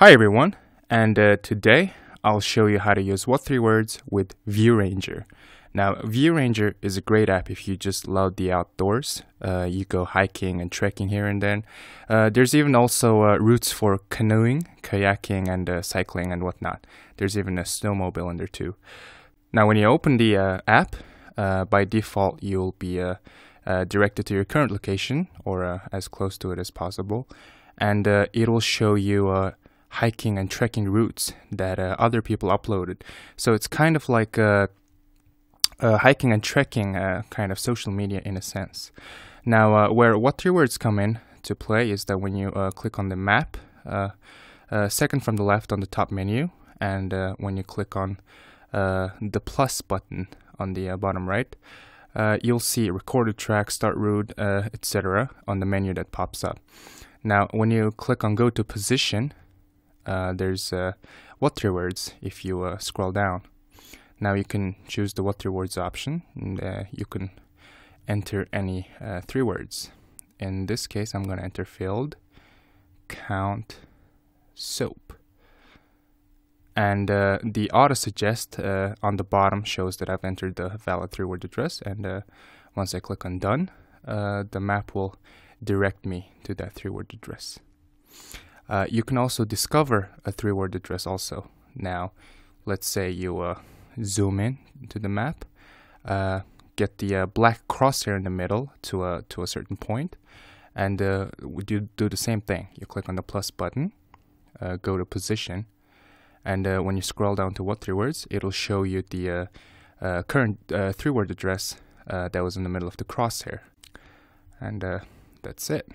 Hi everyone, and today I'll show you how to use What3Words with ViewRanger. Now, ViewRanger is a great app if you just love the outdoors. You go hiking and trekking here and then. There's even also routes for canoeing, kayaking, and cycling and whatnot. There's even a snowmobile in there too. Now, when you open the app, by default you'll be directed to your current location or as close to it as possible, and it'll show you hiking and trekking routes that other people uploaded. So it's kind of like a hiking and trekking kind of social media in a sense. Now where What3Words come in to play is that when you click on the map, second from the left on the top menu, and when you click on the plus button on the bottom right, you'll see recorded track, start route, etc. on the menu that pops up. Now when you click on go to position, there's What3Words if you scroll down. Now you can choose the What3Words option, and you can enter any 3 words. In this case, I'm going to enter field, count, soap. And the auto-suggest on the bottom shows that I've entered the valid 3-word address, and once I click on done, the map will direct me to that 3-word address. You can also discover a 3-word address also. Now, let's say you zoom in to the map, get the black crosshair in the middle to a certain point, and you do the same thing. You click on the plus button, go to position, and when you scroll down to What3Words, it'll show you the current 3-word address that was in the middle of the crosshair. And that's it.